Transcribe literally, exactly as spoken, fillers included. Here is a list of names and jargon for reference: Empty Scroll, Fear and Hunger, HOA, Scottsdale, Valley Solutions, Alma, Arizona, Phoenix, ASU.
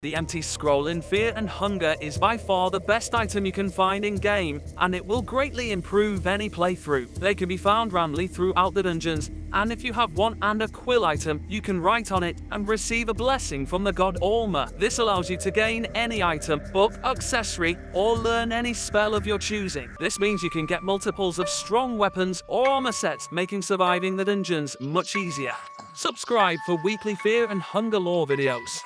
The Empty Scroll in Fear and Hunger is by far the best item you can find in-game, and it will greatly improve any playthrough. They can be found randomly throughout the dungeons, and if you have one and a quill item, you can write on it and receive a blessing from the god Alma. This allows you to gain any item, book, accessory, or learn any spell of your choosing. This means you can get multiples of strong weapons or armor sets, making surviving the dungeons much easier. Subscribe for weekly Fear and Hunger lore videos.